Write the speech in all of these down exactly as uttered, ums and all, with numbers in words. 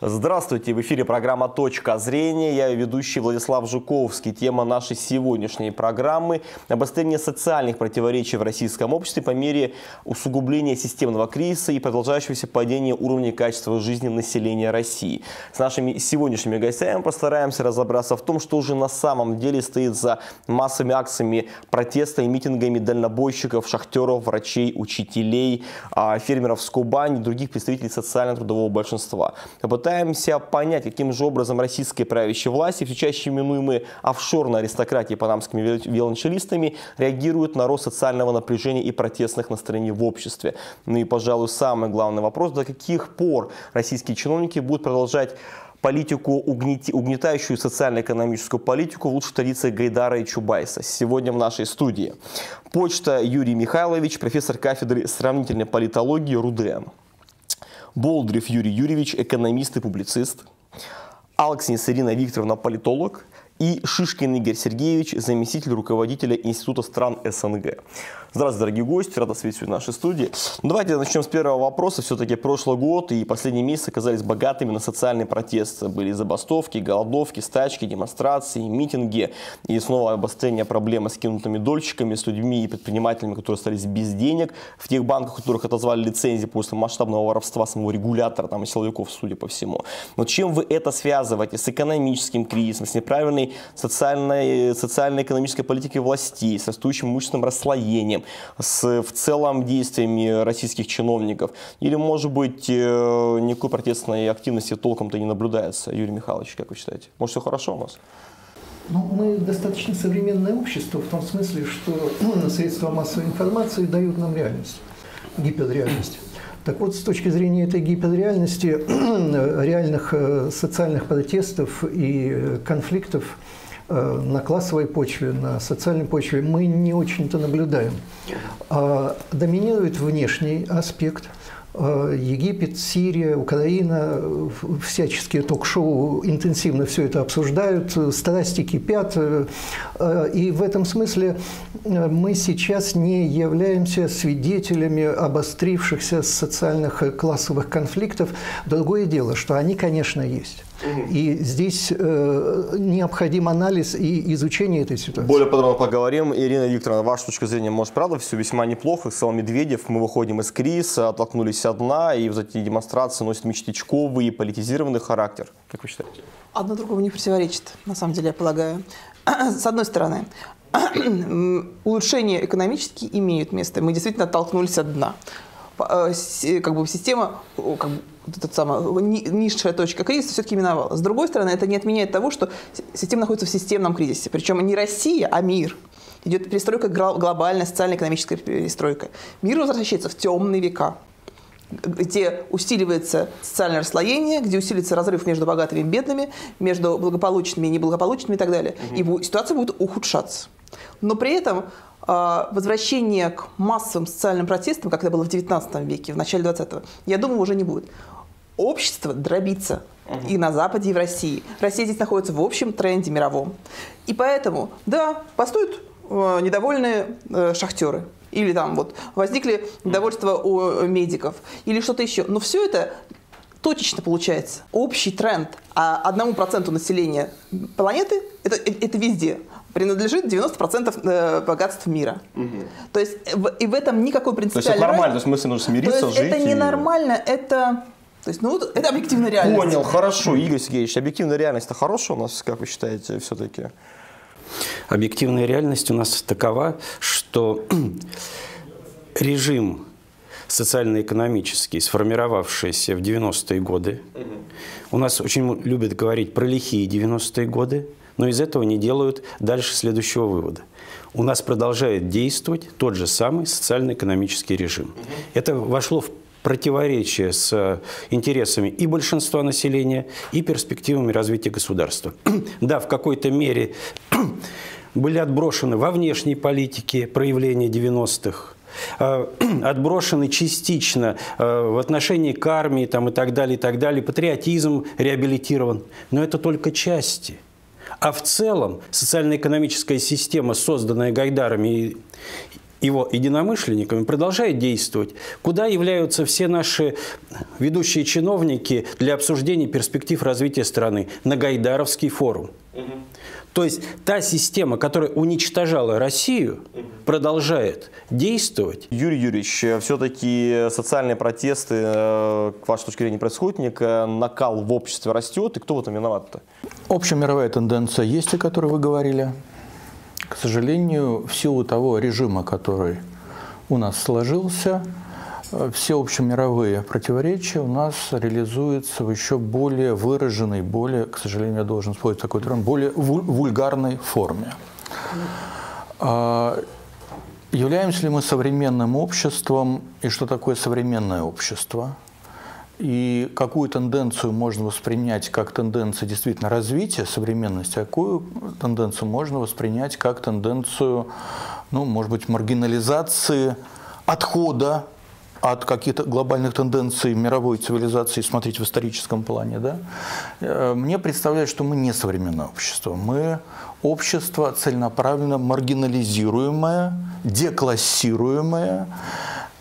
Здравствуйте, в эфире программа «Точка зрения». Я ее ведущий Владислав Жуковский. Тема нашей сегодняшней программы – обострение социальных противоречий в российском обществе по мере усугубления системного кризиса и продолжающегося падения уровня качества жизни населения России. С нашими сегодняшними гостями постараемся разобраться в том, что же на самом деле стоит за массовыми акциями протеста и митингами дальнобойщиков, шахтеров, врачей, учителей, фермеров с Кубани и других представителей социально-трудового большинства. Пытаемся понять, каким же образом российские правящие власти, все чаще именуемые офшорной аристократией панамскими виолончелистами, реагируют на рост социального напряжения и протестных настроений в обществе. Ну и, пожалуй, самый главный вопрос, до каких пор российские чиновники будут продолжать политику, угнетающую социально-экономическую политику в лучших традициях Гайдара и Чубайса. Сегодня в нашей студии Почта Юрий Михайлович, профессор кафедры сравнительной политологии РУДН. Болдырев Юрий Юрьевич, экономист и публицист, Алкснис Ирина Викторовна, политолог, и Шишкин Игорь Сергеевич, заместитель руководителя Института стран СНГ. Здравствуйте, дорогие гости, рада вас видеть в нашей студии. Давайте начнем с первого вопроса. Все-таки прошлый год и последний месяц оказались богатыми на социальные протесты. Были забастовки, голодовки, стачки, демонстрации, митинги. И снова обострение проблемы с кинутыми дольщиками, с людьми и предпринимателями, которые остались без денег. В тех банках, которых отозвали лицензии после масштабного воровства самого регулятора, там и силовиков, судя по всему. Но чем вы это связываете с экономическим кризисом, с неправильной социально-экономической политики властей, с растущим имущественным расслоением, с в целом действиями российских чиновников? Или, может быть, никакой протестной активности толком-то не наблюдается? Юрий Михайлович, как вы считаете? Может, все хорошо у нас? Ну, мы достаточно современное общество в том смысле, что ну, средства массовой информации дают нам реальность, гиперреальность. Так вот, с точки зрения этой гиперреальности, реальных социальных протестов и конфликтов на классовой почве, на социальной почве мы не очень-то наблюдаем. Доминирует внешний аспект. Египет, Сирия, Украина, всяческие ток-шоу интенсивно все это обсуждают, страсти кипят. И в этом смысле мы сейчас не являемся свидетелями обострившихся социальных классовых конфликтов. Другое дело, что они, конечно, есть. И здесь э, необходим анализ и изучение этой ситуации. Более подробно поговорим. Ирина Викторовна, ваша точка зрения, может, правда, все весьма неплохо. Сказал Медведев, мы выходим из кризиса, оттолкнулись от дна, и вот эти демонстрации носят местечковый и политизированный характер. Как вы считаете? Одно другому не противоречит, на самом деле, я полагаю. С одной стороны, улучшения экономические имеют место. Мы действительно оттолкнулись от дна. Как бы система, как бы, тот самый, низшая точка кризиса все-таки миновала. С другой стороны, это не отменяет того, что система находится в системном кризисе. Причем не Россия, а мир. Идет перестройка глобальная, социально-экономическая перестройка. Мир возвращается в темные века, где усиливается социальное расслоение, где усилится разрыв между богатыми и бедными, между благополучными и неблагополучными и так далее. Угу. И ситуация будет ухудшаться. Но при этом возвращение к массовым социальным протестам, как это было в девятнадцатом веке, в начале двадцатого, я думаю, уже не будет. Общество дробится и на Западе, и в России. Россия здесь находится в общем тренде мировом. И поэтому, да, бастуют недовольные шахтеры. Или там вот возникли недовольства у медиков. Или что-то еще. Но все это точечно получается. Общий тренд. А одному проценту населения планеты это, это везде. Принадлежит девяносто процентов богатств мира. Угу. То есть и в этом никакой принципиальной... То есть это нормально, то есть мы с ним нужно смириться, жить... это ненормально, и... это... То есть, ну, это объективная реальность. Понял, хорошо, Игорь Сергеевич, объективная реальность-то хорошая у нас, как вы считаете, все-таки? Объективная реальность у нас такова, что режим социально-экономический, сформировавшийся в девяностые годы, угу. у нас очень любят говорить про лихие девяностые годы, но из этого не делают дальше следующего вывода. У нас продолжает действовать тот же самый социально-экономический режим. Это вошло в противоречие с интересами и большинства населения, и перспективами развития государства. Да, в какой-то мере были отброшены во внешней политике проявления девяностых, отброшены частично в отношении к армии там, и так далее, и так далее. Патриотизм реабилитирован. Но это только части. А в целом социально-экономическая система, созданная Гайдарами и, его единомышленниками, продолжает действовать, куда являются все наши ведущие чиновники для обсуждения перспектив развития страны на Гайдаровский форум. Угу. То есть та система, которая уничтожала Россию, продолжает действовать. Юрий Юрьевич, все-таки социальные протесты, к вашей точке зрения, происходят, накал в обществе растет, и кто в этом виноват-то? Общемировая тенденция есть, о которой вы говорили. К сожалению, в силу того режима, который у нас сложился, все общемировые противоречия у нас реализуются в еще более выраженной, более, к сожалению, я должен использовать такой термин, более вульгарной форме. А являемся ли мы современным обществом, и что такое современное общество? И какую тенденцию можно воспринять как тенденцию действительно развития современности, а какую тенденцию можно воспринять как тенденцию, ну, может быть, маргинализации, отхода от каких-то глобальных тенденций мировой цивилизации, смотреть в историческом плане, да? Мне представляется, что мы не современное общество. Мы общество целенаправленно маргинализируемое, деклассируемое,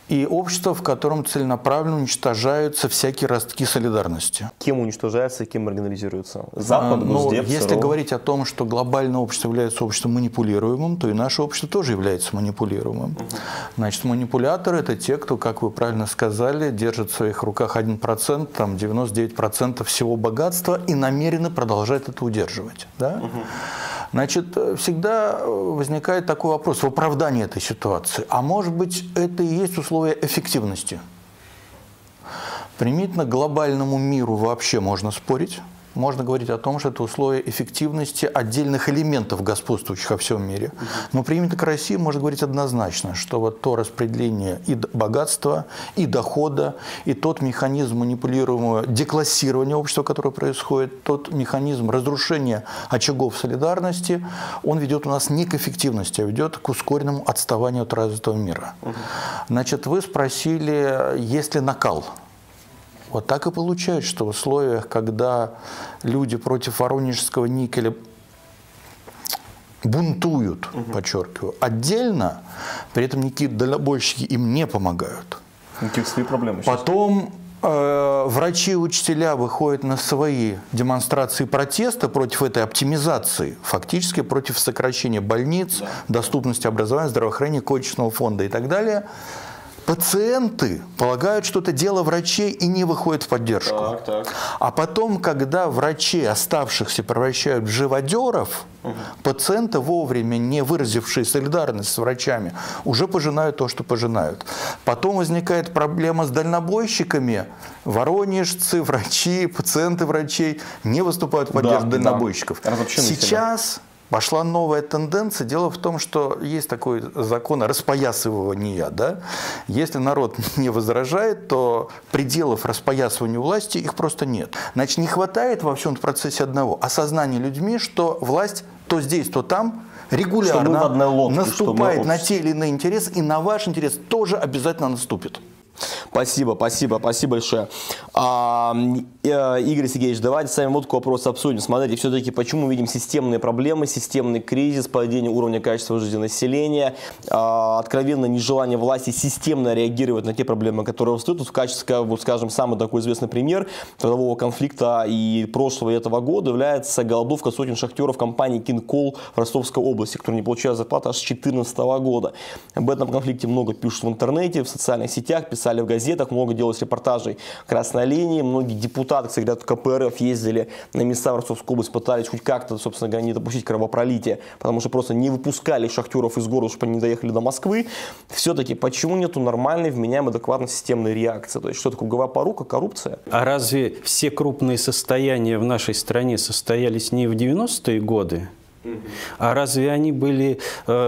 и общество, в котором целенаправленно уничтожаются всякие ростки солидарности. Кем уничтожается, кем маргинализируется? Запад, а, Госдеп, но если СРО. Говорить о том, что глобальное общество является обществом манипулируемым, то и наше общество тоже является манипулируемым. Угу. Значит, манипуляторы – это те, кто, как вы правильно сказали, держит в своих руках один процент, там девяносто девять процентов всего богатства и намерены продолжать это удерживать. Да? Угу. Значит, всегда возникает такой вопрос в оправдании этой ситуации. А может быть, это и есть условия эффективности? Примитивно к глобальному миру вообще можно спорить. Можно говорить о том, что это условия эффективности отдельных элементов, господствующих во всем мире. Но примитивно к России можно говорить однозначно, что вот то распределение и богатства, и дохода, и тот механизм манипулируемого деклассирования общества, которое происходит, тот механизм разрушения очагов солидарности, он ведет у нас не к эффективности, а ведет к ускоренному отставанию от развитого мира. Значит, вы спросили, есть ли накал? Вот так и получается, что в условиях, когда люди против воронежского никеля бунтуют, угу. подчеркиваю, отдельно, при этом никакие дальнобойщики им не помогают. Никаких своих проблем. Потом э, врачи и учителя выходят на свои демонстрации протеста против этой оптимизации, фактически против сокращения больниц, да. доступности образования, здравоохранения, коечного фонда и так далее. Пациенты полагают, что это дело врачей и не выходят в поддержку. Так, так. А потом, когда врачей, оставшихся, превращают в живодеров, угу. пациенты, вовремя не выразившие солидарность с врачами, уже пожинают то, что пожинают. Потом возникает проблема с дальнобойщиками. Воронежцы, врачи, пациенты врачей не выступают в поддержку да, дальнобойщиков. Да. Сейчас... Пошла новая тенденция. Дело в том, что есть такой закон распоясывания. Да? Если народ не возражает, то пределов распоясывания власти их просто нет. Значит, не хватает во всем процессе одного осознания людьми, что власть то здесь, то там регулярно лодке, наступает на те или иные интересы, и на ваш интерес тоже обязательно наступит. Спасибо, спасибо, спасибо большое. А, Игорь Сергеевич, давайте с вами вот такой вопрос обсудим. Смотрите, все-таки почему мы видим системные проблемы, системный кризис, падение уровня качества жизни населения, а, откровенное нежелание власти системно реагировать на те проблемы, которые встают. Тут в качестве, вот, скажем, самый такой известный пример трудового конфликта и прошлого и этого года является голодовка сотен шахтеров компании «Кингкоул» в Ростовской области, которые не получают зарплату аж с две тысячи четырнадцатого года. Об этом конфликте много пишут в интернете, в социальных сетях, писали в газетах, много делалось репортажей «Красной линии», многие депутаты, кстати, от КПРФ ездили на места в Ростовскую область, пытались хоть как-то, собственно говоря, не допустить кровопролития, потому что просто не выпускали шахтеров из города, чтобы они не доехали до Москвы. Все-таки почему нету нормальной, вменяемой, адекватной системной реакции? То есть что такое угловая порука, коррупция? А разве все крупные состояния в нашей стране состоялись не в девяностые годы? А разве они были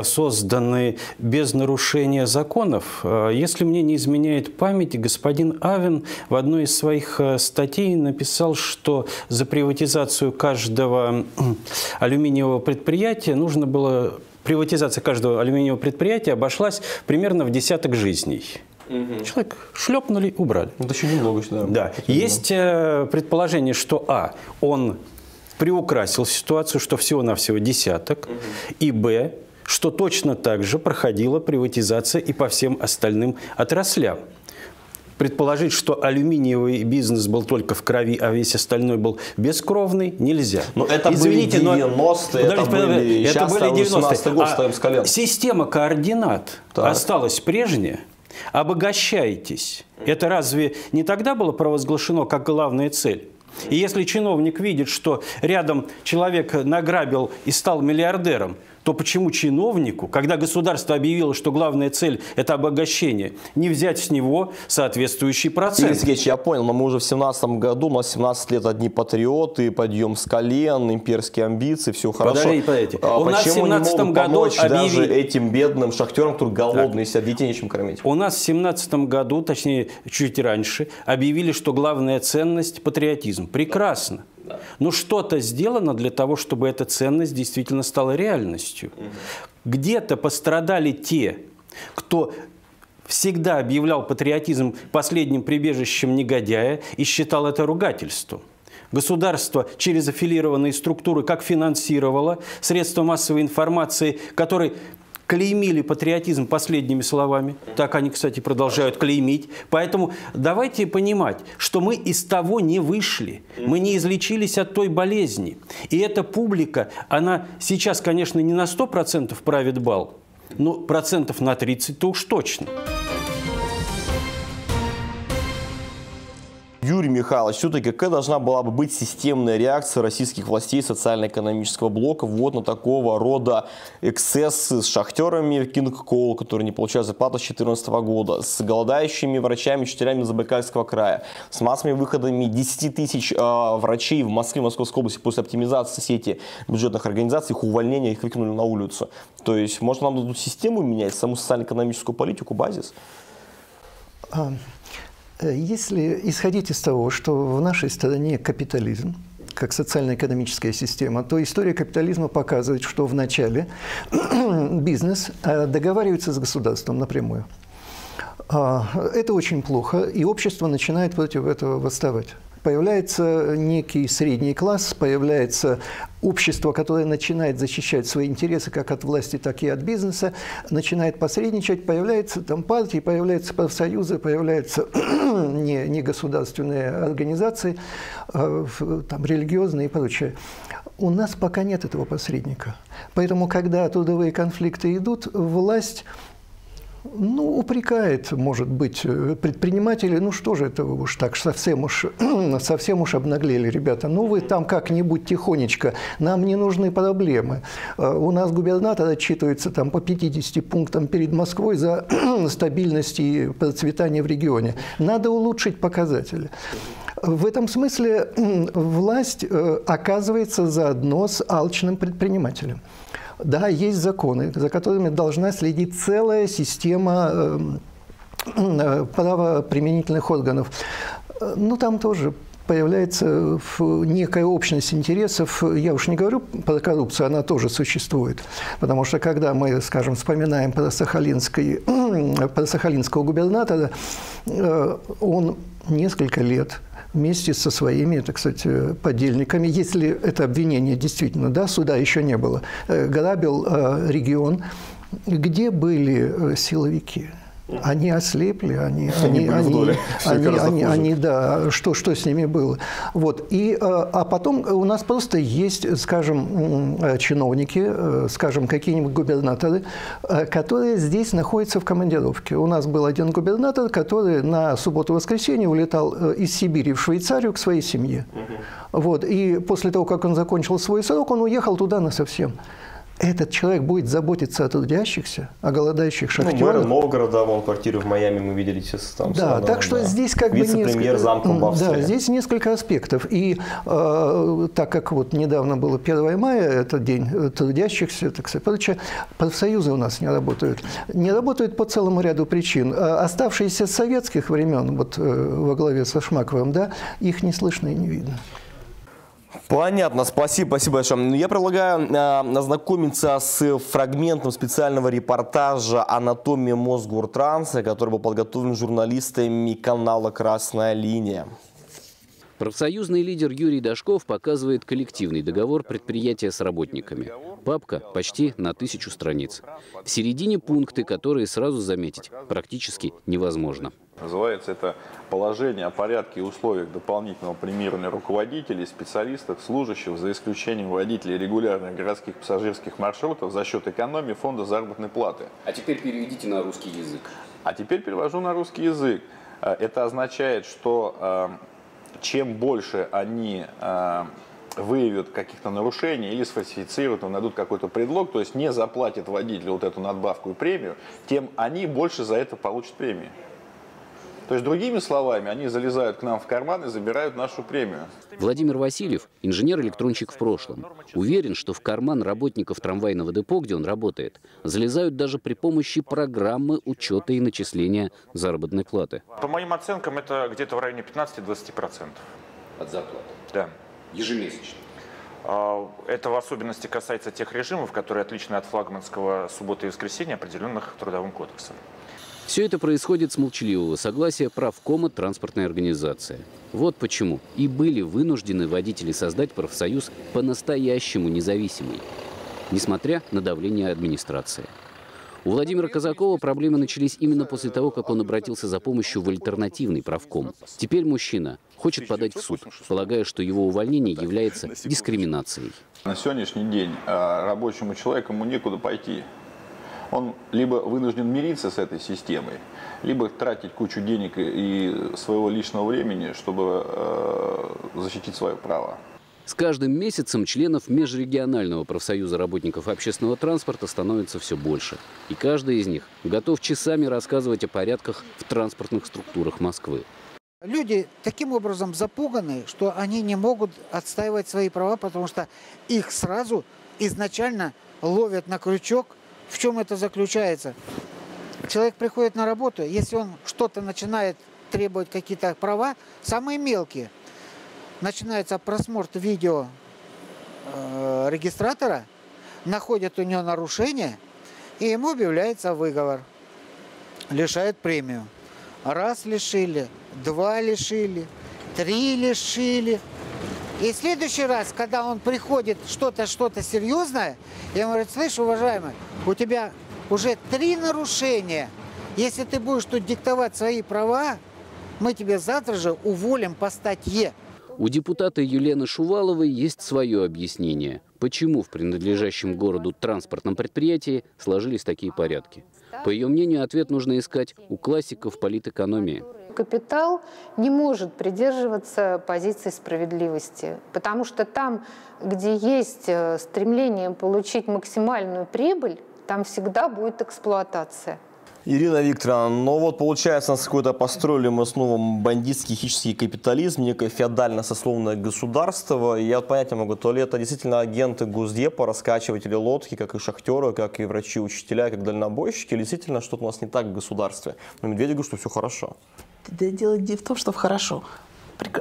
созданы без нарушения законов? Если мне не изменяет память, господин Авен в одной из своих статей написал, что за приватизацию каждого алюминиевого предприятия нужно было... Приватизация каждого алюминиевого предприятия обошлась примерно в десяток жизней. Угу. Человек шлепнули, убрали. Это еще немного. Да. Да. Есть предположение, что а, он... приукрасил ситуацию, что всего-навсего десяток, угу. и б, что точно так же проходила приватизация и по всем остальным отраслям. Предположить, что алюминиевый бизнес был только в крови, а весь остальной был бескровный, нельзя. Но это Извините, были девяностые, но... это, были... это были девяностые. Год, а система координат так. осталась прежняя. Обогащайтесь. Это разве не тогда было провозглашено как главная цель? И если чиновник видит, что рядом человек награбил и стал миллиардером, то почему чиновнику, когда государство объявило, что главная цель – это обогащение, не взять с него соответствующий процент? Игорь Сергеевич, я понял, но мы уже в семнадцатом году, у нас семнадцать лет одни патриоты, подъем с колен, имперские амбиции, все хорошо. Подождите, подождите. А у нас в семнадцатом году помочь объявили... даже этим бедным шахтерам, которые голодные, так. себя детей нечем кормить? У нас в семнадцатом году, точнее, чуть раньше, объявили, что главная ценность – патриотизм. Прекрасно. Но что-то сделано для того, чтобы эта ценность действительно стала реальностью. Где-то пострадали те, кто всегда объявлял патриотизм последним прибежищем негодяя и считал это ругательством. Государство через аффилированные структуры как финансировало средства массовой информации, которые... клеймили патриотизм последними словами. Так они, кстати, продолжают клеймить. Поэтому давайте понимать, что мы из того не вышли. Мы не излечились от той болезни. И эта публика, она сейчас, конечно, не на сто процентов правит бал, но процентов на тридцать-то уж точно. Юрий Михайлович, все-таки какая должна была бы быть системная реакция российских властей социально-экономического блока вот на такого рода эксцессы с шахтерами в Кингкоул, которые не получают зарплату с две тысячи четырнадцатого года, с голодающими врачами, учителями Забайкальского края, с массовыми выходами десяти тысяч э, врачей в Москве, Московской области после оптимизации сети бюджетных организаций, их увольнения, их выкинули на улицу. То есть, может, нам эту систему менять, саму социально-экономическую политику, базис? Если исходить из того, что в нашей стране капитализм, как социально-экономическая система, то история капитализма показывает, что вначале бизнес договаривается с государством напрямую. Это очень плохо, и общество начинает против этого восставать. Появляется некий средний класс, появляется общество, которое начинает защищать свои интересы как от власти, так и от бизнеса, начинает посредничать, появляются там партии, появляются профсоюзы, появляются не, не государственные организации, там, религиозные и прочее. У нас пока нет этого посредника. Поэтому, когда трудовые конфликты идут, власть... Ну, упрекает, может быть, предприниматели, ну что же это вы уж так, совсем уж, совсем уж обнаглели, ребята, ну вы там как-нибудь тихонечко, нам не нужны проблемы. У нас губернатор отчитывается там по пятидесяти пунктам перед Москвой за стабильность и процветание в регионе. Надо улучшить показатели. В этом смысле власть оказывается заодно с алчным предпринимателем. Да, есть законы, за которыми должна следить целая система правоприменительных органов. Но там тоже появляется некая общность интересов. Я уж не говорю про коррупцию, она тоже существует. Потому что когда мы, скажем, вспоминаем про, Сахалинский, про сахалинского губернатора, он несколько лет... вместе со своими, так сказать, подельниками, если это обвинение действительно, да, суда еще не было, грабил регион, где были силовики. Они ослепли, они, они, они, они, они, они, да, что, что с ними было. Вот. И, а потом у нас просто есть, скажем, чиновники, скажем, какие-нибудь губернаторы, которые здесь находятся в командировке. У нас был один губернатор, который на субботу-воскресенье улетал из Сибири в Швейцарию к своей семье. Угу. Вот. И после того, как он закончил свой срок, он уехал туда насовсем. Этот человек будет заботиться о трудящихся, о голодающих шахтерах. Ну, мэр Новгорода, вон квартиры в Майами мы видели сейчас. Там, да, Садом, так что да. здесь как бы несколько, да, здесь несколько аспектов. И э, так как вот недавно было первое мая, это день трудящихся, так сказать, прочее, профсоюзы у нас не работают. Не работают по целому ряду причин. Оставшиеся с советских времен, вот во главе со Шмаковым, да, их не слышно и не видно. Понятно, спасибо, спасибо большое. Я предлагаю э, ознакомиться с фрагментом специального репортажа «Анатомия Мосгортранса», который был подготовлен журналистами канала «Красная линия». Профсоюзный лидер Юрий Дашков показывает коллективный договор предприятия с работниками. Папка почти на тысячу страниц. В середине пункты, которые сразу заметить практически невозможно. Называется это «Положение о порядке и условиях дополнительного премирования руководителей, специалистов, служащих, за исключением водителей регулярных городских пассажирских маршрутов за счет экономии фонда заработной платы». А теперь переведите на русский язык. А теперь перевожу на русский язык. Это означает, что чем больше они выявят каких-то нарушений или сфальсифицируют, но найдут какой-то предлог, то есть не заплатят водителю вот эту надбавку и премию, тем они больше за это получат премии. То есть, другими словами, они залезают к нам в карман и забирают нашу премию. Владимир Васильев, инженер-электронщик в прошлом, уверен, что в карман работников трамвайного депо, где он работает, залезают даже при помощи программы учета и начисления заработной платы. По моим оценкам, это где-то в районе пятнадцати-двадцати процентов. От зарплаты? Да. Ежемесячно? Это в особенности касается тех режимов, которые отличны от флагманского субботы и воскресенья, определенных Трудовым кодексом. Все это происходит с молчаливого согласия правкома транспортной организации. Вот почему и были вынуждены водители создать профсоюз по-настоящему независимый, несмотря на давление администрации. У Владимира Казакова проблемы начались именно после того, как он обратился за помощью в альтернативный правком. Теперь мужчина хочет подать в суд, полагая, что его увольнение является дискриминацией. На сегодняшний день рабочему человеку некуда пойти. Он либо вынужден мириться с этой системой, либо тратить кучу денег и своего личного времени, чтобы э, защитить свое право. С каждым месяцем членов Межрегионального профсоюза работников общественного транспорта становится все больше. И каждый из них готов часами рассказывать о порядках в транспортных структурах Москвы. Люди таким образом запуганы, что они не могут отстаивать свои права, потому что их сразу изначально ловят на крючок. В чем это заключается? Человек приходит на работу, если он что-то начинает требовать какие-то права, самые мелкие, начинается просмотр видео э, регистратора, находят у него нарушение, и ему объявляется выговор. Лишают премию. Раз лишили, два лишили, три лишили. И в следующий раз, когда он приходит что-то, что-то серьезное, я ему говорю: слышь, уважаемый, у тебя уже три нарушения. Если ты будешь тут диктовать свои права, мы тебя завтра же уволим по статье. У депутата Елены Шуваловой есть свое объяснение, почему в принадлежащем городу транспортном предприятии сложились такие порядки. По ее мнению, ответ нужно искать у классиков политэкономии. Капитал не может придерживаться позиции справедливости, потому что там, где есть стремление получить максимальную прибыль, там всегда будет эксплуатация. Ирина Викторовна, ну вот получается, нас какой-то построили мы снова бандитский хищный капитализм, некое феодально-сословное государство. И я вот понять не могу, то ли это действительно агенты Госдепа, раскачиватели лодки, как и шахтеры, как и врачи-учителя, как дальнобойщики, или действительно что-то у нас не так в государстве. Но Медведев говорит, что все хорошо. Да дело не в том, что хорошо.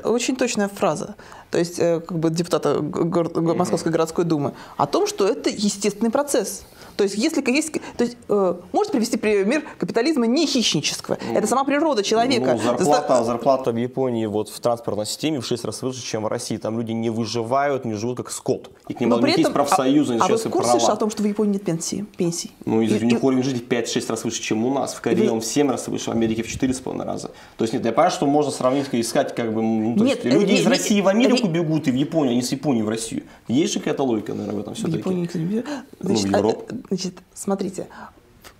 Очень точная фраза, то есть как бы депутата Московской городской думы, о том, что это естественный процесс. То есть, если есть, то есть, э, может привести пример капитализма не хищнического. Ну, это сама природа человека. Ну, зарплата, Заста... зарплата в Японии вот в транспортной системе в шесть раз выше, чем в России. Там люди не выживают, не живут как скот. И к ним но при этом, есть профсоюзы, а, а вы в курсе о том, что в Японии нет пенсии? пенсий? Ну, из-за них уровень жизни в пять-шесть раз выше, чем у нас. В Корее вы... он в семь раз выше, в Америке в четыре с половиной раза. То есть, нет, я понимаю, что можно сравнить и искать, как бы, ну, то нет, есть, люди не, из России не, в Америку не, бегут и в Японию, а не с Японии в Россию. Есть же какая-то логика, наверное, в этом все-таки. Ну, в Европу. Значит, смотрите,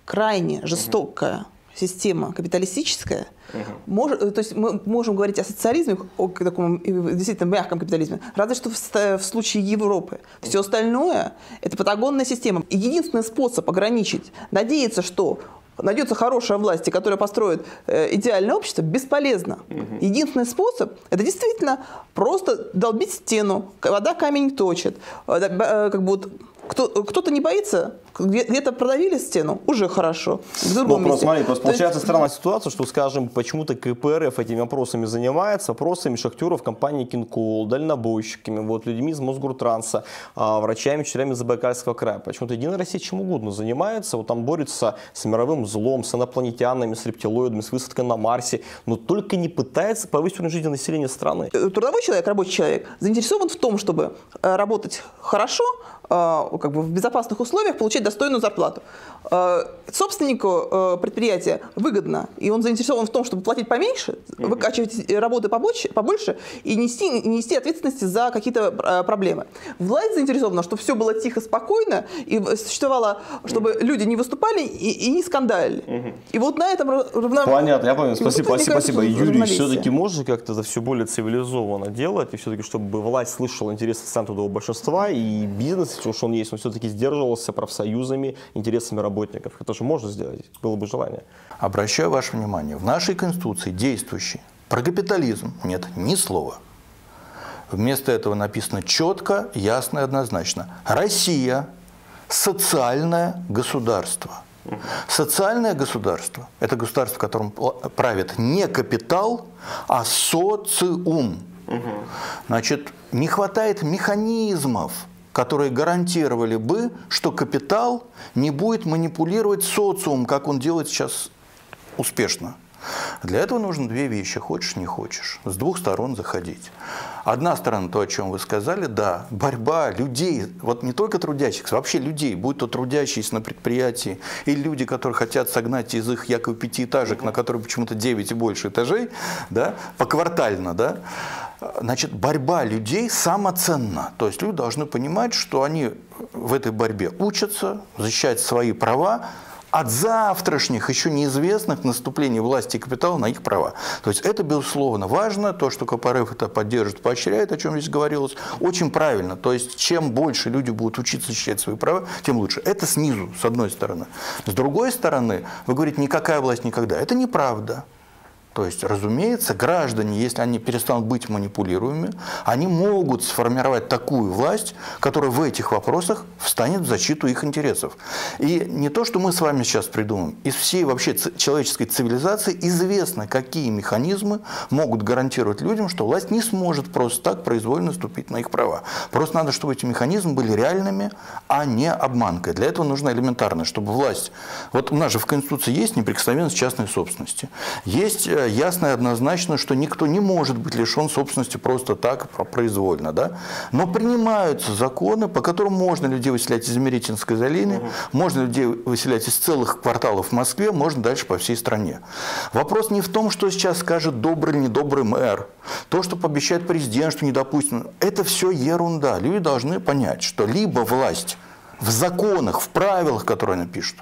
крайне жестокая система капиталистическая, uh-huh. мож, то есть мы можем говорить о социализме, о таком действительно мягком капитализме, разве что в, в случае Европы. Все остальное – это патагонная система. И единственный способ ограничить, надеяться, что найдется хорошая власть, которая построит э, идеальное общество, бесполезно. Угу. Единственный способ – это действительно просто долбить стену, вода камень точит. Э, э, как бы вот, кто, кто-то не боится Где-то продавили стену, уже хорошо. В другом месте. Смотри, просто получается странная ситуация, что, скажем, почему-то КПРФ этими вопросами занимается, вопросами шахтеров компании Кингкоул, дальнобойщиками, вот, людьми из Мосгортранса, врачами, членами Забайкальского края. Почему-то Единая Россия чем угодно занимается, вот там борется с мировым злом, с инопланетянами, с рептилоидами, с высадкой на Марсе, но только не пытается повысить уровень жизни населения страны. Трудовой человек, рабочий человек заинтересован в том, чтобы работать хорошо, как бы в безопасных условиях, получать достойную зарплату. Собственнику предприятия выгодно, и он заинтересован в том, чтобы платить поменьше, выкачивать работы побольше, побольше и нести, нести ответственности за какие-то проблемы. Власть заинтересована, чтобы все было тихо, спокойно, и существовало, чтобы люди не выступали и, и не скандалили. Угу. И вот на этом равно... Понятно, я понял. Спасибо, спасибо, спасибо. Юрий, все-таки можно как-то это все более цивилизованно делать, и все-таки, чтобы власть слышала интересы трудового большинства, и бизнес, если уж он есть, он все-таки сдерживался профсоюзами, интересами работников. Это же можно сделать, было бы желание. Обращаю ваше внимание, в нашей Конституции действующей про капитализм нет ни слова. Вместо этого написано четко, ясно и однозначно. Россия – социальное государство. Социальное государство – это государство, в котором правит не капитал, а социум. Значит, не хватает механизмов, которые гарантировали бы, что капитал не будет манипулировать социумом, как он делает сейчас успешно. Для этого нужно две вещи: хочешь, не хочешь, с двух сторон заходить. Одна сторона, то, о чем вы сказали, да, борьба людей, вот не только трудящихся, вообще людей, будь то трудящиеся на предприятии или люди, которые хотят согнать из их якобы пятиэтажек, на которые почему-то девять и больше этажей, да, поквартально, да, значит, борьба людей самоценна. То есть люди должны понимать, что они в этой борьбе учатся, защищать свои права, от завтрашних, еще неизвестных наступлений власти и капитала на их права. То есть это, безусловно, важно. То, что КПРФ это поддержит, поощряет, о чем здесь говорилось, очень правильно. То есть чем больше люди будут учиться защищать свои права, тем лучше. Это снизу, с одной стороны. С другой стороны, вы говорите, никакая власть никогда. Это неправда. То есть, разумеется, граждане, если они перестанут быть манипулируемыми, они могут сформировать такую власть, которая в этих вопросах встанет в защиту их интересов. И не то, что мы с вами сейчас придумаем. Из всей вообще человеческой цивилизации известно, какие механизмы могут гарантировать людям, что власть не сможет просто так произвольно ступить на их права. Просто надо, чтобы эти механизмы были реальными, а не обманкой. Для этого нужно элементарно, чтобы власть... Вот у нас же в Конституции есть неприкосновенность частной собственности. Есть... ясно и однозначно, что никто не может быть лишен собственности просто так, произвольно. Да? Но принимаются законы, по которым можно людей выселять из Миритинской долины, угу. можно людей выселять из целых кварталов в Москве, можно дальше по всей стране. Вопрос не в том, что сейчас скажет добрый или недобрый мэр, то, что пообещает президент, что недопустимо. Это все ерунда. Люди должны понять, что либо власть в законах, в правилах, которые она пишет,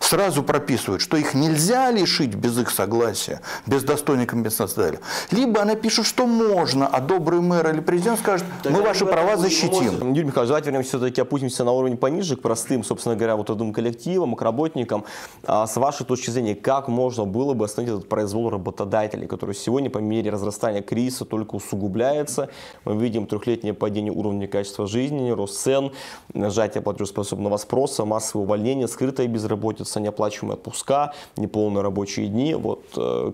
сразу прописывают, что их нельзя лишить без их согласия, без достойной компенсации. Либо она пишет, что можно, а добрый мэр или президент скажет, мы ваши права защитим. Юрий Михайлович, давайте вернемся все-таки, опустимся на уровень пониже, к простым, собственно говоря, вот этим коллективам, к работникам. А с вашей точки зрения, как можно было бы остановить этот произвол работодателей, который сегодня по мере разрастания кризиса только усугубляется? Мы видим трехлетнее падение уровня качества жизни, рост цен, сжатие платежеспособного спроса, массовое увольнение, скрытая безработица, неоплачиваемые отпуска, неполные рабочие дни. Вот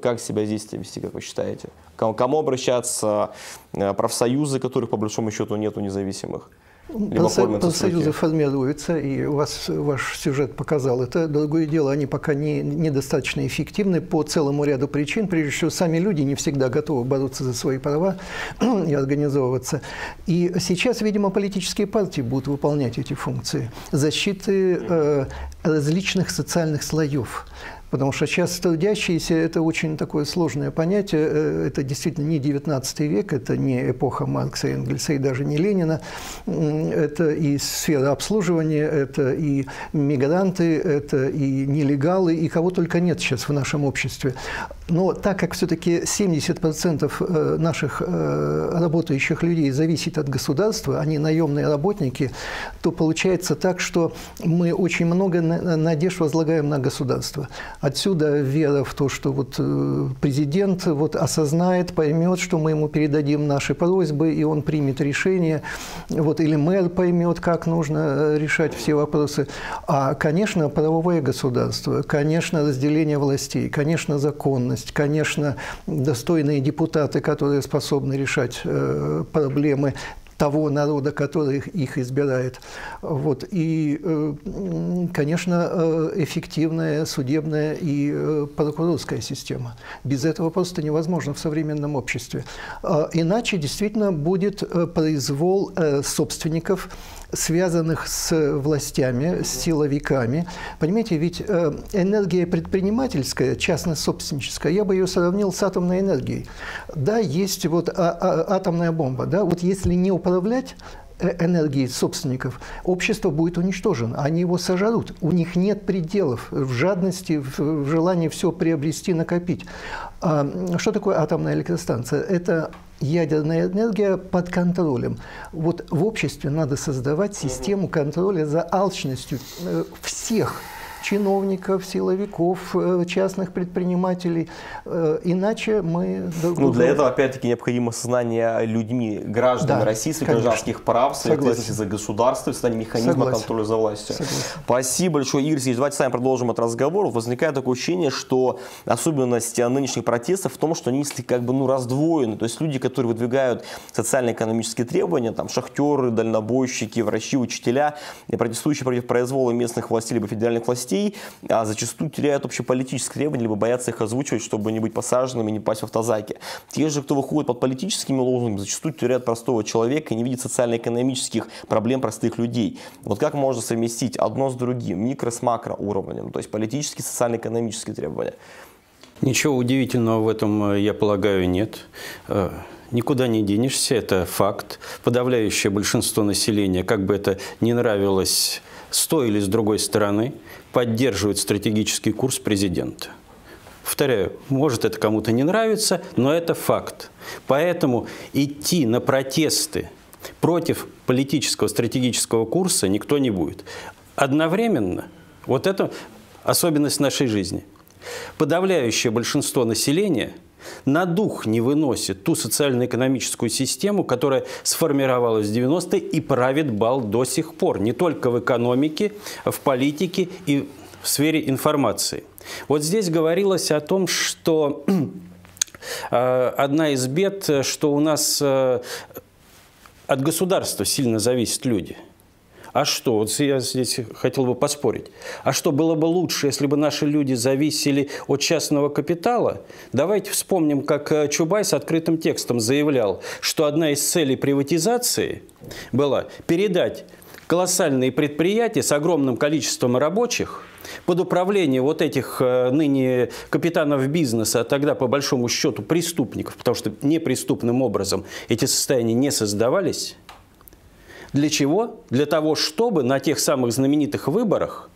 как себя здесь вести, как вы считаете? К кому обращаться? Профсоюзы, которых по большому счету нету независимых? Профсоюзы формируются, и у вас, ваш сюжет показал это. Другое дело, они пока не, недостаточно эффективны по целому ряду причин. Прежде всего, сами люди не всегда готовы бороться за свои права и организовываться. И сейчас, видимо, политические партии будут выполнять эти функции защиты э, различных социальных слоев. Потому что сейчас трудящиеся – это очень такое сложное понятие. Это действительно не девятнадцатый век, это не эпоха Маркса, Энгельса и даже не Ленина. Это и сфера обслуживания, это и мигранты, это и нелегалы, и кого только нет сейчас в нашем обществе. Но так как все-таки семьдесят процентов наших работающих людей зависит от государства, они наемные работники, то получается так, что мы очень много надежд возлагаем на государство. Отсюда вера в то, что вот президент вот осознает, поймет, что мы ему передадим наши просьбы, и он примет решение, вот, или мэр поймет, как нужно решать все вопросы. А, конечно, правовое государство, конечно, разделение властей, конечно, законность. Конечно, достойные депутаты, которые способны решать э, проблемы того народа, который их избирает. Вот. И, э, конечно, э, эффективная судебная и э, прокурорская система. Без этого просто невозможно в современном обществе. Э, иначе действительно будет э, произвол э, собственников, связанных с властями, с силовиками. Понимаете, ведь энергия предпринимательская, частно-собственническая, я бы ее сравнил с атомной энергией. Да, есть вот атомная бомба, да, вот если не управлять энергией собственников, общество будет уничтожено, они его сожрут. У них нет пределов в жадности, в желании все приобрести, накопить. Что такое атомная электростанция? Это ядерная энергия под контролем. Вот в обществе надо создавать систему контроля за алчностью всех чиновников, силовиков, частных предпринимателей. Иначе мы... Друг ну, друга... Для этого, опять-таки, необходимо сознание людьми, граждан да, России, своих гражданских прав, своей ответственности за государство, создание механизма Согласен. контроля за властью. Согласен. Спасибо большое, Игорь Сергеевич. Давайте с вами продолжим этот разговор. Возникает такое ощущение, что особенность нынешних протестов в том, что они как бы ну, раздвоены. То есть люди, которые выдвигают социально-экономические требования, там шахтеры, дальнобойщики, врачи, учителя, протестующие против произвола местных властей либо федеральных властей, а зачастую теряют общеполитические требования, либо боятся их озвучивать, чтобы не быть посаженными, не пасть в автозаки. Те же, кто выходит под политическими лозунгами, зачастую теряют простого человека и не видят социально-экономических проблем простых людей. Вот как можно совместить одно с другим, микро с макро уровнем, то есть политические, социально-экономические требования? Ничего удивительного в этом, я полагаю, нет. Никуда не денешься, это факт. Подавляющее большинство населения, как бы это ни нравилось с той или с другой стороны, поддерживает стратегический курс президента. Повторяю, может это кому-то не нравится, но это факт. Поэтому идти на протесты против политического стратегического курса никто не будет. Одновременно, вот это особенность нашей жизни, подавляющее большинство населения на дух не выносит ту социально-экономическую систему, которая сформировалась в девяностые и правит бал до сих пор. Не только в экономике, в политике и в сфере информации. Вот здесь говорилось о том, что одна из бед, что у нас от государства сильно зависят люди. А что? Вот я здесь хотел бы поспорить. А что было бы лучше, если бы наши люди зависели от частного капитала? Давайте вспомним, как Чубайс открытым текстом заявлял, что одна из целей приватизации была передать колоссальные предприятия с огромным количеством рабочих под управление вот этих ныне капитанов бизнеса, а тогда по большому счету преступников, потому что неприступным образом эти состояния не создавались. Для чего? Для того, чтобы на тех самых знаменитых выборах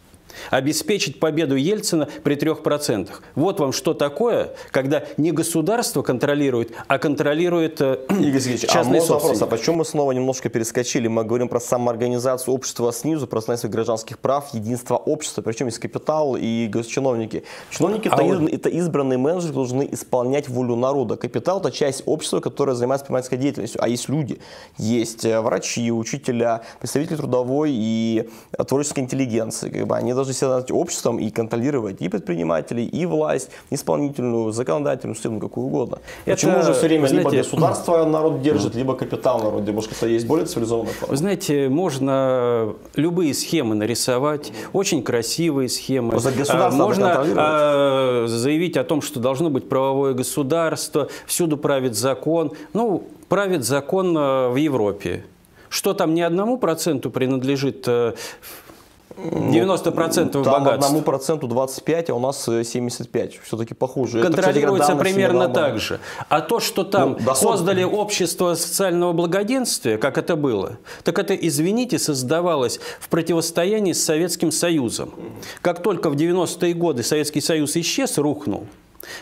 обеспечить победу Ельцина при трех процентах. Вот вам что такое, когда не государство контролирует, а контролирует э, частный собственник. А вопрос, а почему мы снова немножко перескочили? Мы говорим про самоорганизацию общества снизу, про снижение гражданских прав, единство общества, причем есть капитал и госчиновники. Чиновники а это, он... это избранные менеджеры, должны исполнять волю народа. Капитал – это часть общества, которая занимается предпринимательской деятельностью. А есть люди, есть врачи, учителя, представители трудовой и творческой интеллигенции. Как бы они должны связать обществом и контролировать и предпринимателей, и власть, исполнительную, законодательную, судебную, какую угодно. Это, почему же все время знаете, либо государство народ держит, либо капитал народ держит? Может, это есть более цивилизованная форма? Вы знаете, можно любые схемы нарисовать, очень красивые схемы. А, можно а, заявить о том, что должно быть правовое государство, всюду правит закон. Ну, правит закон в Европе. Что там ни одному проценту принадлежит... девяносто процентов богатств. Одному проценту двадцать пять, а у нас семьдесят пять. Все-таки похуже. Контролируется это, кстати, примерно так же. А то, что там ну, создали общество социального благоденствия, как это было, так это, извините, создавалось в противостоянии с Советским Союзом. Как только в девяностые годы Советский Союз исчез, рухнул,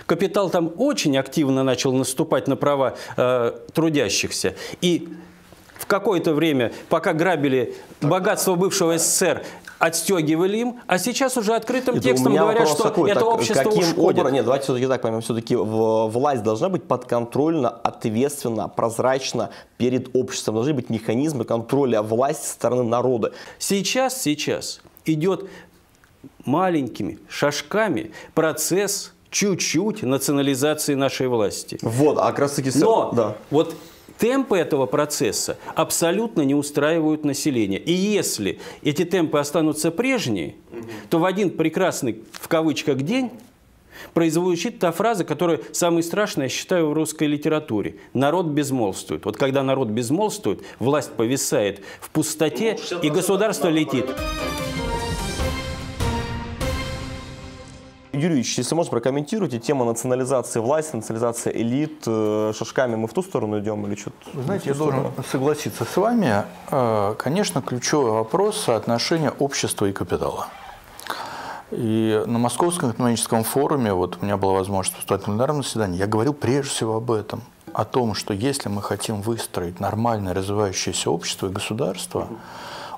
Капитал там очень активно начал наступать на права э, трудящихся. И в какое-то время, пока грабили богатство бывшего СССР, отстегивали им, а сейчас уже открытым это текстом говорят, что такой, это так, общество уж обер... Нет, давайте все-таки так поймем, все-таки власть должна быть подконтрольна, ответственно, прозрачно перед обществом. Должны быть механизмы контроля власти со стороны народа. Сейчас, сейчас идет маленькими шажками процесс чуть-чуть национализации нашей власти. Вот, а как раз таки... Но да. вот темпы этого процесса абсолютно не устраивают население. И если эти темпы останутся прежние, то в один прекрасный, в кавычках, день произвучит та фраза, которая самая страшная, я считаю, в русской литературе. Народ безмолвствует. Вот когда народ безмолвствует, власть повисает в пустоте, ну, и государство летит. Юрий Юрьевич, если можно, прокомментируйте тему национализации власти, национализации элит. Шажками мы в ту сторону идем или что-то? Вы знаете, я должен согласиться с вами. Конечно, ключевой вопрос – соотношение общества и капитала. И на Московском экономическом форуме, вот у меня была возможность выступать на пленарном заседании, я говорил прежде всего об этом. О том, что если мы хотим выстроить нормальное развивающееся общество и государство,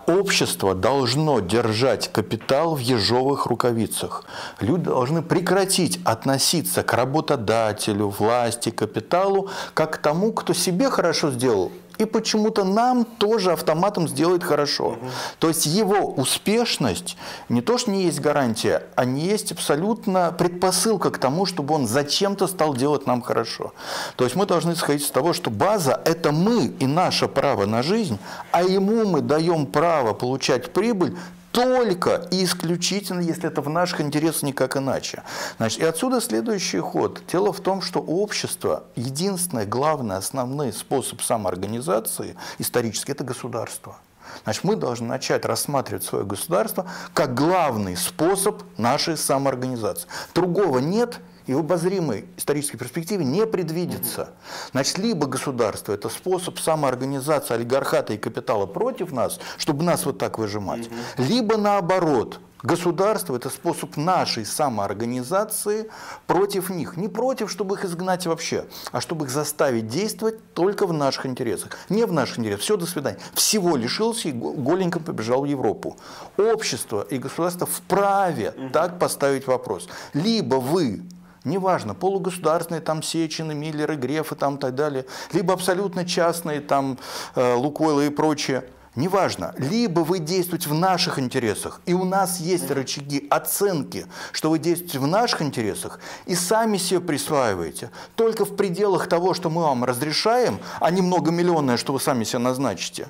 общество должно держать капитал в ежовых рукавицах. Люди должны прекратить относиться к работодателю, власти, капиталу, как к тому, кто себе хорошо сделал, и почему-то нам тоже автоматом сделает хорошо. Угу. То есть его успешность не то, что не есть гарантия, а не есть абсолютно предпосылка к тому, чтобы он зачем-то стал делать нам хорошо. То есть мы должны исходить из того, что база – это мы и наше право на жизнь, а ему мы даем право получать прибыль только и исключительно, если это в наших интересах, никак иначе. Значит, и отсюда следующий ход. Дело в том, что у общества единственный, главный, основной способ самоорганизации исторически – это государство. Значит, мы должны начать рассматривать свое государство как главный способ нашей самоорганизации. Другого нет и в обозримой исторической перспективе не предвидится. Значит, либо государство – это способ самоорганизации олигархата и капитала против нас, чтобы нас вот так выжимать, либо наоборот – государство – это способ нашей самоорганизации против них. Не против, чтобы их изгнать вообще, а чтобы их заставить действовать только в наших интересах. Не в наших интересах. Все, до свидания. Всего лишился и голеньком побежал в Европу. Общество и государство вправе так поставить вопрос. Либо вы... неважно, полугосударственные, там Сечины, Миллеры, Грефы, там так далее, либо абсолютно частные, там Лукойлы и прочее. Неважно, либо вы действуете в наших интересах, и у нас есть рычаги оценки, что вы действуете в наших интересах, и сами себе присваиваете. Только в пределах того, что мы вам разрешаем, а не многомиллионное, что вы сами себе назначите.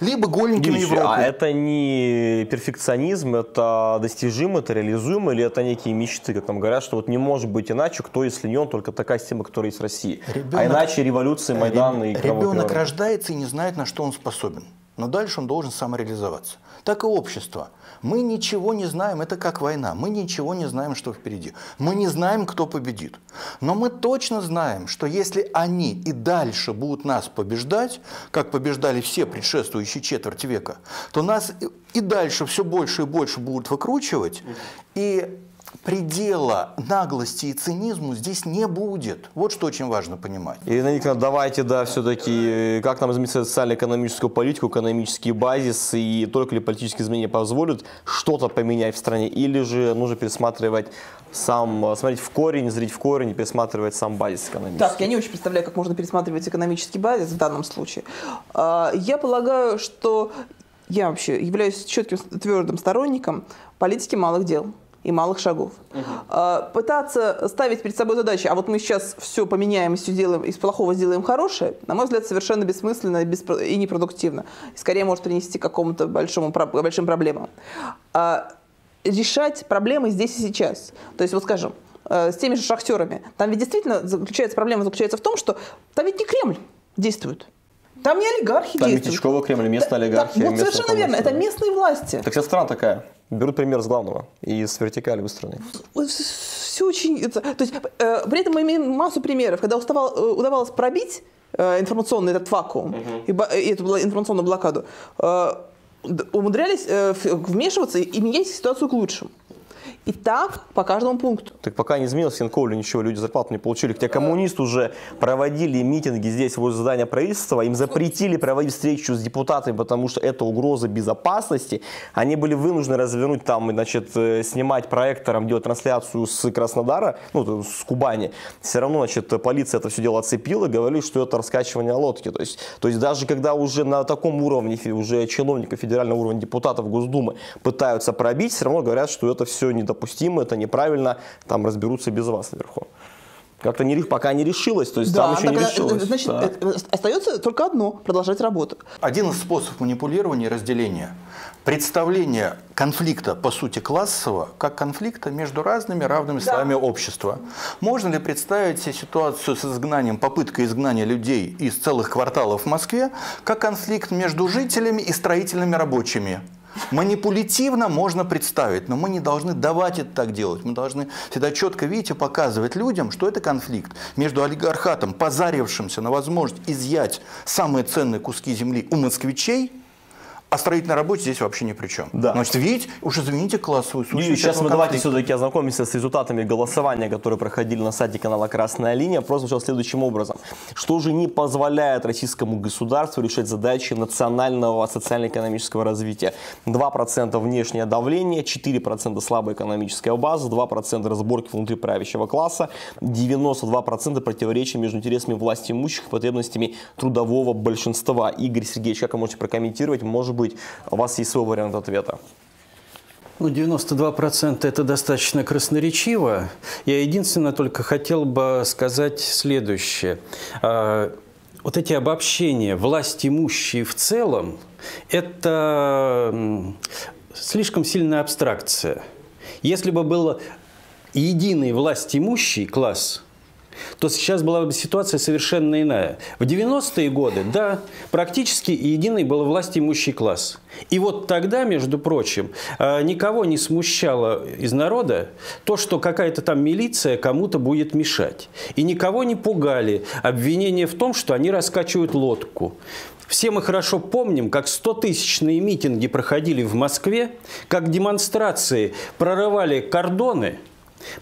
Либо голенькими Европы. А это не перфекционизм, это достижимо, это реализуемо, или это некие мечты, как нам говорят, что вот не может быть иначе, кто если не он, только такая система, которая есть в России. Ребенок, а иначе революции, Майдан и кровопролитие. Ребенок рождается и не знает, на что он способен. Но дальше он должен самореализоваться. Так и общество. Мы ничего не знаем, это как война. Мы ничего не знаем, что впереди. Мы не знаем, кто победит. Но мы точно знаем, что если они и дальше будут нас побеждать, как побеждали все предшествующие четверть века, то нас и дальше все больше и больше будут выкручивать. И предела наглости и цинизму здесь не будет. Вот что очень важно понимать. Ирина Викторовна, давайте, да, все-таки, как нам изменить социально-экономическую политику, экономический базис, и только ли политические изменения позволят что-то поменять в стране, или же нужно пересматривать сам, смотреть в корень, зрить в корень, пересматривать сам базис экономический? Так, я не очень представляю, как можно пересматривать экономический базис в данном случае. Я полагаю, что я вообще являюсь четким, твердым сторонником политики малых дел и малых шагов. Угу. Пытаться ставить перед собой задачи, а вот мы сейчас все поменяем, все делаем, из плохого сделаем хорошее, на мой взгляд, совершенно бессмысленно и непродуктивно. Скорее может принести к какому-то большому, большим проблемам. Решать проблемы здесь и сейчас. То есть, вот скажем, с теми же шахтерами. Там ведь действительно заключается, проблема заключается в том, что там ведь не Кремль действует. Там не олигархи там действуют. Там Витичкова, Кремль, местная олигархия. Вот совершенно верно, это местные власти. Так вся страна такая. Берут пример с главного и с вертикали выстроенной. Все очень... То есть, э, при этом мы имеем массу примеров, когда уставал, э, удавалось пробить э, информационный этот вакуум, mm-hmm. и, и эту информационную блокаду, э, умудрялись э, вмешиваться и менять ситуацию к лучшему. И так по каждому пункту. Так пока не изменилось в Кингкоуле ничего, люди зарплату не получили. Хотя коммунисты уже проводили митинги здесь возле здания правительства, им запретили проводить встречу с депутатами, потому что это угроза безопасности. Они были вынуждены развернуть там, значит, снимать проектором, делать трансляцию с Краснодара, ну, с Кубани. Все равно, значит, полиция это все дело оцепила, говорили, что это раскачивание лодки. То есть, то есть даже когда уже на таком уровне, уже чиновников федерального уровня, депутатов Госдумы пытаются пробить, все равно говорят, что это все недопустимо, это неправильно, там разберутся без вас наверху. Как-то не, пока не решилось, то есть да, там еще не решилось. Значит, да. Остается только одно – продолжать работу. Один из способов манипулирования и разделения – представление конфликта, по сути, классового, как конфликта между разными равными слоями да. общества. Можно ли представить себе ситуацию с изгнанием, попыткой изгнания людей из целых кварталов в Москве, как конфликт между жителями и строительными рабочими? Манипулятивно можно представить, но мы не должны давать это так делать. Мы должны всегда четко видеть и показывать людям, что это конфликт между олигархатом, позарившимся на возможность изъять самые ценные куски земли у москвичей, а строительная работа здесь вообще ни при чем. Да. Значит, видите, уж извините, классовую суть. Сейчас мы давайте все-таки ознакомимся с результатами голосования, которые проходили на сайте канала «Красная линия». Просто сейчас следующим образом. Что же не позволяет российскому государству решать задачи национального социально-экономического развития? два процента внешнее давление, четыре процента слабая экономическая база, два процента разборки внутри правящего класса, девяносто два процента противоречия между интересами власти имущих и потребностями трудового большинства. Игорь Сергеевич, как вы можете прокомментировать? Может быть, у вас есть свой вариант ответа? Ну, девяносто два процента это достаточно красноречиво. Я единственное только хотел бы сказать следующее. Вот эти обобщения «власть имущие в целом» – это слишком сильная абстракция. Если бы был единый власть имущий класс, то сейчас была бы ситуация совершенно иная. В девяностые годы, да, практически единый был властимущий класс. И вот тогда, между прочим, никого не смущало из народа то, что какая-то там милиция кому-то будет мешать. И никого не пугали обвинения в том, что они раскачивают лодку. Все мы хорошо помним, как стотысячные митинги проходили в Москве, как демонстрации прорывали кордоны.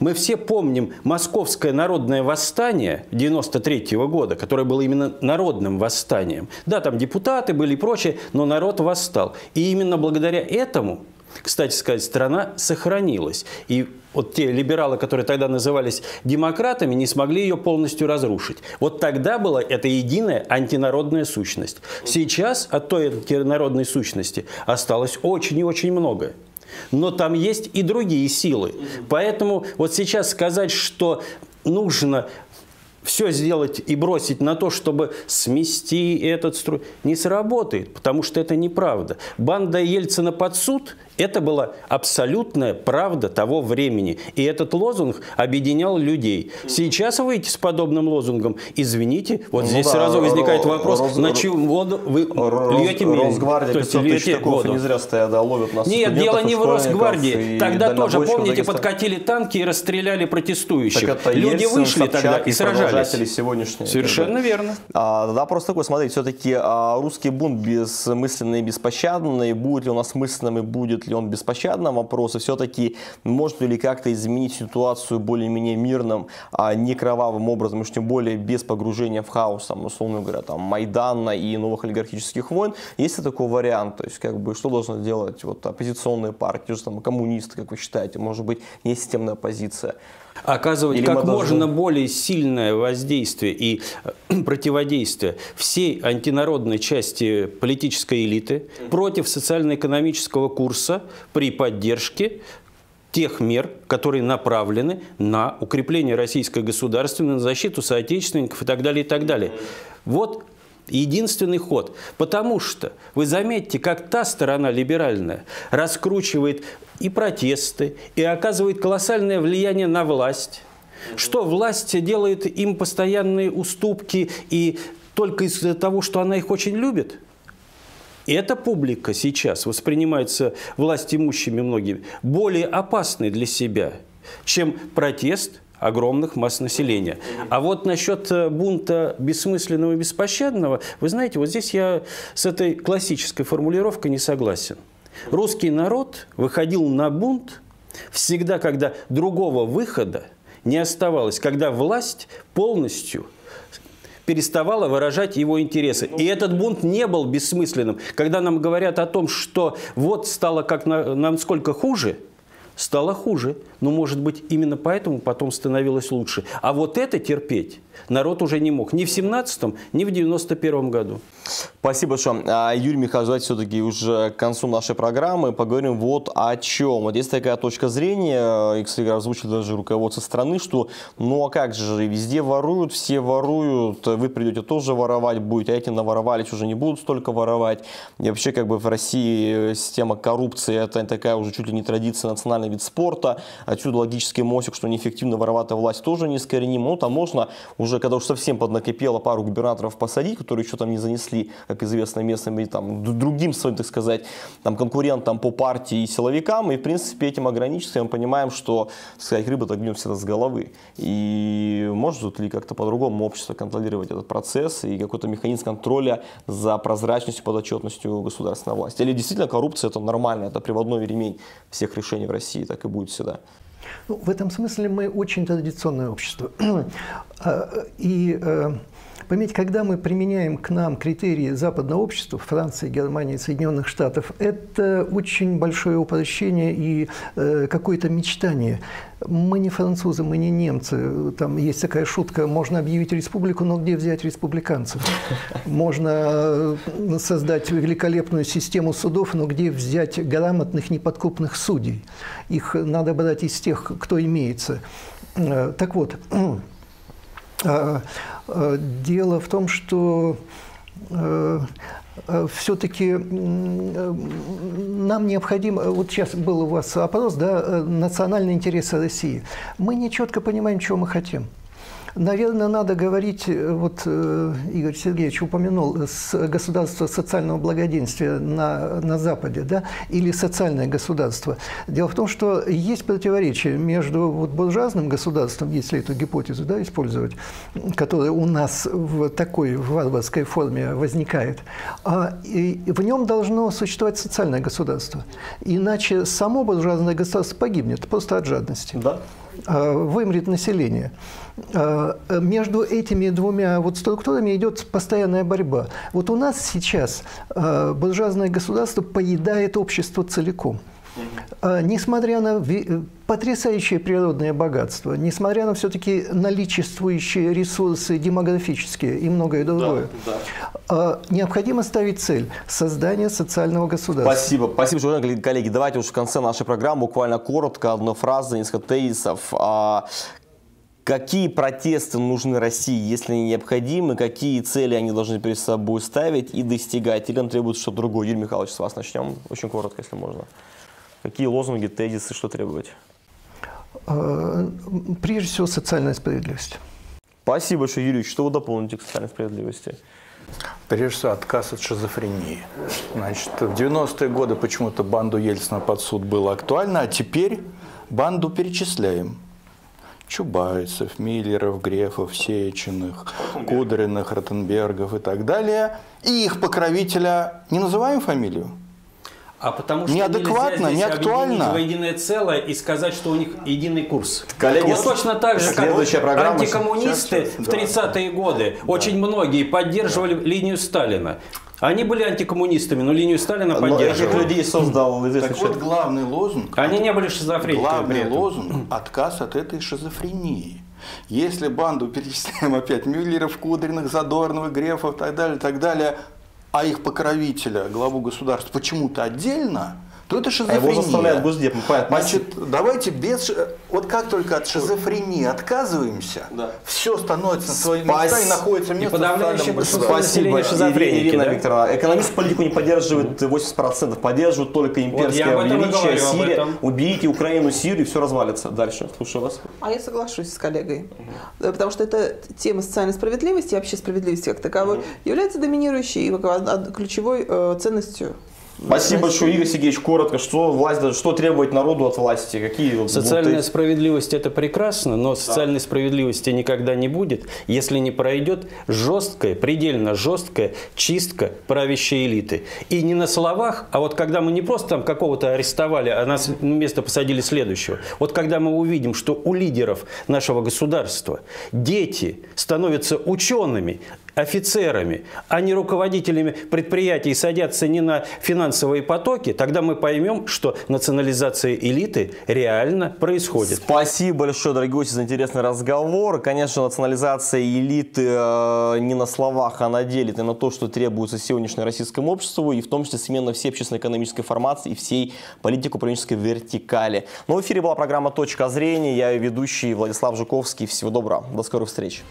Мы все помним московское народное восстание девяносто третьего года, которое было именно народным восстанием. Да, там депутаты были и прочее, но народ восстал. И именно благодаря этому, кстати сказать, страна сохранилась. И вот те либералы, которые тогда назывались демократами, не смогли ее полностью разрушить. Вот тогда была эта единая антинародная сущность. Сейчас от той антинародной сущности осталось очень и очень много. Но там есть и другие силы. Поэтому вот сейчас сказать, что нужно все сделать и бросить на то, чтобы смести этот строй, не сработает, потому что это неправда. Банда Ельцина под суд – это была абсолютная правда того времени. И этот лозунг объединял людей. Сейчас выйти с подобным лозунгом, извините, вот ну здесь да, сразу возникает вопрос, Рос... на чью воду вы Рос... льете мель? Росгвардия пятьсот тысяч воду. Не зря стоят, да, ловят нас. Нет, дело не в Росгвардии. Тогда тоже, помните, подкатили танки и расстреляли протестующих. Люди Ельцин, вышли Собчак, тогда и сражались. Совершенно верно. А, да, просто такой, смотрите, все-таки а, русский бунт бессмысленный и беспощадный. Будет ли он осмысленным и будет ли он беспощадным? Вопросы. Все-таки может ли как-то изменить ситуацию более-менее мирным, а, не кровавым образом, уж тем более без погружения в хаос, там, условно говоря, там, Майдана и новых олигархических войн? Есть ли такой вариант? То есть, как бы, что должны делать вот, оппозиционные партии, же, там, коммунисты, как вы считаете? Может быть, не системная оппозиция? Оказывать Или как можно должны... более сильное воздействие и противодействие всей антинародной части политической элиты против социально-экономического курса при поддержке тех мер, которые направлены на укрепление российской государственной, защиту соотечественников и так далее, и так далее. Вот единственный ход. Потому что, вы заметите, как та сторона либеральная раскручивает и протесты, и оказывает колоссальное влияние на власть. Что власть делает им постоянные уступки, и только из-за того, что она их очень любит. И эта публика сейчас воспринимается властимущими многими более опасной для себя, чем протест огромных масс населения. А вот насчет бунта бессмысленного и беспощадного, вы знаете, вот здесь я с этой классической формулировкой не согласен. Русский народ выходил на бунт Всегда, когда другого выхода не оставалось, когда власть полностью переставала выражать его интересы. И этот бунт не был бессмысленным. Когда нам говорят о том, что вот стало как на, нам сколько хуже, стало хуже. Но, может быть, именно поэтому потом становилось лучше. А вот это терпеть народ уже не мог. Ни в семнадцатом, ни в девяносто первом году. Спасибо большое. Юрий Михайлович, давайте все-таки уже к концу нашей программы поговорим вот о чем. Вот есть такая точка зрения, и, кстати, озвучили даже руководство страны, что ну а как же, везде воруют, все воруют, вы придете тоже воровать будете, а эти наворовались уже не будут столько воровать. И вообще как бы в России система коррупции, это такая уже чуть ли не традиция, национальный вид спорта. Отсюда логический мостик, что неэффективно вороватая власть тоже неискоренима. Ну там можно уже, когда уж совсем поднакопило, пару губернаторов посадить, которые еще там не занесли, как известно, местным и там другим своим, так сказать, там, конкурентам по партии и силовикам. И, в принципе, этим ограничиться, мы понимаем, что, так сказать, рыба-то гнет всегда с головы. И может ли как-то по-другому общество контролировать этот процесс и какой-то механизм контроля за прозрачностью, подотчетностью государственной власти? Или действительно коррупция – это нормально, это приводной ремень всех решений в России, так и будет всегда? Ну, в этом смысле мы очень традиционное общество. И пометь, когда мы применяем к нам критерии западного общества, Франции, Германии, Соединенных Штатов, это очень большое упрощение и э, какое-то мечтание. Мы не французы, мы не немцы. Там есть такая шутка, можно объявить республику, но где взять республиканцев? Можно создать великолепную систему судов, но где взять грамотных, неподкупных судей? Их надо брать из тех, кто имеется. Так вот... Дело в том, что э, э, все-таки э, нам необходимо, вот сейчас был у вас опрос, да, э, национальные интересы России. Мы не четко понимаем, чего мы хотим. Наверное, надо говорить, вот э, Игорь Сергеевич упомянул, с государства социального благоденствия на, на Западе, да, или социальное государство. Дело в том, что есть противоречие между вот, буржуазным государством, если эту гипотезу, да, использовать, которая у нас в такой варварской форме возникает, а, и в нем должно существовать социальное государство. Иначе само буржуазное государство погибнет просто от жадности. Да. Вымрет население. Между этими двумя вот структурами идет постоянная борьба. Вот у нас сейчас буржуазное государство поедает общество целиком. Несмотря на потрясающее природное богатство, несмотря на все-таки наличествующие ресурсы демографические и многое другое, да, да. необходимо ставить цель создания социального государства. Спасибо, спасибо, уважаемые коллеги. Давайте уж в конце нашей программы буквально коротко, одна фраза, несколько тезисов. Какие протесты нужны России, если они необходимы, какие цели они должны перед собой ставить и достигать? Или нам требуется что-то другое? Юрий Михайлович, с вас начнем. Очень коротко, если можно. Какие лозунги, тезисы, что требовать? Прежде всего, социальная справедливость. Спасибо большое, Юрий Юрьевич. Что вы дополните к социальной справедливости? Прежде всего, отказ от шизофрении. Значит, в девяностые годы почему-то банду Ельцина под суд было актуально, а теперь банду перечисляем. Чубайсов, Миллеров, Грефов, Сечиных, Кудриных, Ротенбергов и так далее. И их покровителя не называем фамилию? А потому что неадекватно, не актуально воединое целое и сказать, что у них единый курс. Коллеги, вот точно так же, как антикоммунисты сейчас, сейчас, в тридцатые да. годы, да. очень многие поддерживали да. линию Сталина. Они были антикоммунистами, но линию Сталина поддерживали. Но этих людей создал известный человек. Так вот, главный лозунг... Они не были шизофрениками. Главный лозунг – отказ от этой шизофрении. Если банду перечисляем опять Мюллеров, Кудриных, Задорновых, Грефов и так далее, так далее... а их покровителя, главу государства, почему-то отдельно, то это шизофрения. А его заставляют Госдеп. Значит, давайте без... Вот как только от шизофрении отказываемся, да. все становится на свои места и находится место в социальном государстве. Спасибо, Ирина да? Викторовна. Экономист политику не поддерживает восемьдесят процентов, поддерживают только имперское вот величие, Сирия. Уберите Украину, Сирию, и все развалится. Дальше. Слушаю вас. А я соглашусь с коллегой. Угу. Потому что эта тема социальной справедливости, вообще справедливости как таковой, угу. является доминирующей и ключевой э, ценностью Спасибо большое, Игорь Сергеевич. Коротко, что власть, что требовать народу от власти? Какие социальная вот эти... справедливость — это прекрасно, но да. социальной справедливости никогда не будет, если не пройдет жесткая, предельно жесткая чистка правящей элиты. И не на словах, а вот когда мы не просто там какого-то арестовали, а нас на место посадили следующего. Вот когда мы увидим, что у лидеров нашего государства дети становятся учеными, офицерами, а не руководителями предприятий, садятся не на финансовые потоки, тогда мы поймем, что национализация элиты реально происходит. Спасибо большое, дорогие гости, за интересный разговор. Конечно, национализация элиты э, не на словах, а на деле, и на то, что требуется сегодняшнему российскому обществу, и в том числе смена всей общественно-экономической формации и всей политико-управленческой вертикали. Но в эфире была программа «Точка зрения». Я ее ведущий Владислав Жуковский. Всего доброго. До скорых встреч.